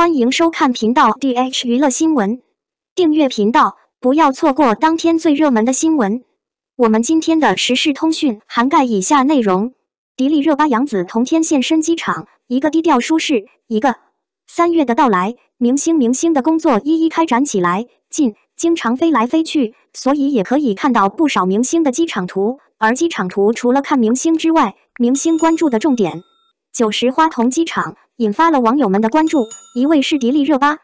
欢迎收看频道 DH 娱乐新闻，订阅频道，不要错过当天最热门的新闻。我们今天的时事通讯涵盖以下内容：迪丽热巴、杨紫同天现身机场，一个低调舒适，一个。3月的到来，明星的工作一一开展起来，经常飞来飞去，所以也可以看到不少明星的机场图。而机场图除了看明星之外，明星关注的重点。90花童机场引发了网友们的关注，一位是迪丽热巴。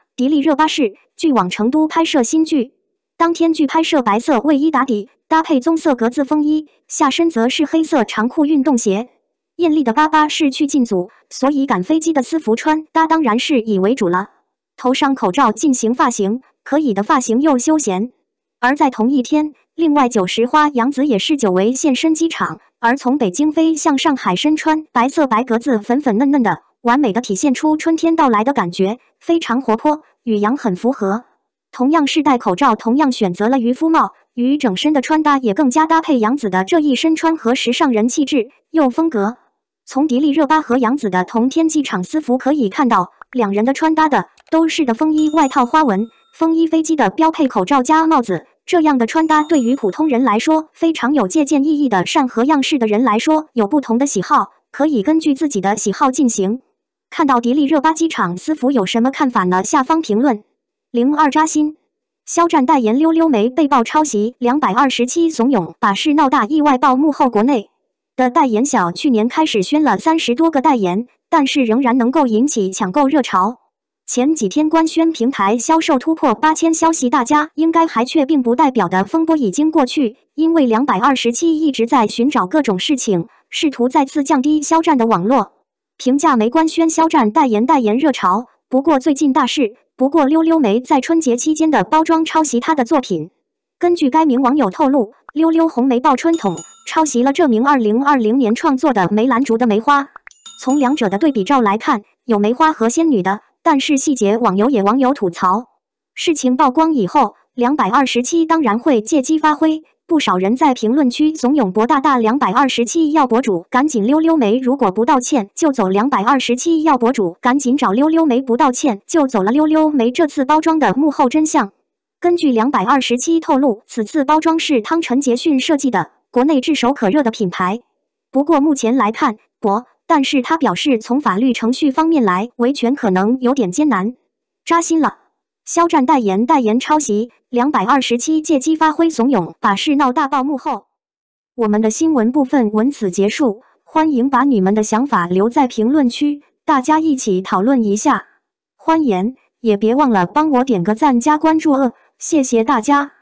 是去往成都拍摄新剧，当天剧拍摄白色卫衣打底，搭配棕色格子风衣，下身则是黑色长裤运动鞋。艳丽的巴巴是去进组，所以赶飞机的私服穿搭当然是以为主了。头上口罩进行发型，可以的发型又休闲。而在同一天，另外90花杨紫也是久违现身机场，而从北京飞向上海，身穿白色白格子，粉嫩的，完美的体现出春天到来的感觉，非常活泼，与杨很符合。同样是戴口罩，同样选择了渔夫帽，与整身的穿搭也更加搭配杨紫的这一身穿和时尚人气质又风格。从迪丽热巴和杨紫的同天机场私服可以看到，两人的穿搭的都是的风衣外套花纹，风衣飞机的标配口罩加帽子，这样的穿搭对于普通人来说非常有借鉴意义的，善和样式的人来说有不同的喜好，可以根据自己的喜好进行。看到迪丽热巴机场私服有什么看法呢？下方评论。02扎心，肖战代言溜溜梅被曝抄袭227，怂恿把事闹大，意外曝幕后国内的代言小去年开始宣了30多个代言，但是仍然能够引起抢购热潮。前几天官宣平台销售突破8000，消息大家应该还确定，不代表的风波已经过去，因为227一直在寻找各种事情，试图再次降低肖战的网络评价。梅官宣肖战代言热潮，不过溜溜梅在春节期间的包装抄袭她的作品。根据该名网友透露，溜溜红梅爆春筒抄袭了这名2020年创作的梅兰竹的梅花。从两者的对比照来看，有梅花和仙女的，但是细节网友吐槽。事情曝光以后，227当然会借机发挥，不少人在评论区怂恿博大227要博主赶紧溜溜梅，如果不道歉就走，227要博主赶紧找溜溜梅，不道歉就走了。溜溜梅这次包装的幕后真相，根据227透露，此次包装是陈杰迅设计的，国内炙手可热的品牌。不过目前来看，但是他表示从法律程序方面来维权可能有点艰难。扎心了，肖战代言抄袭，227借机发挥，怂恿把事闹大，曝幕后。我们的新闻部分文此结束，欢迎把你们的想法留在评论区，大家一起讨论一下。欢迎也别忘了帮我点个赞加关注，谢谢大家。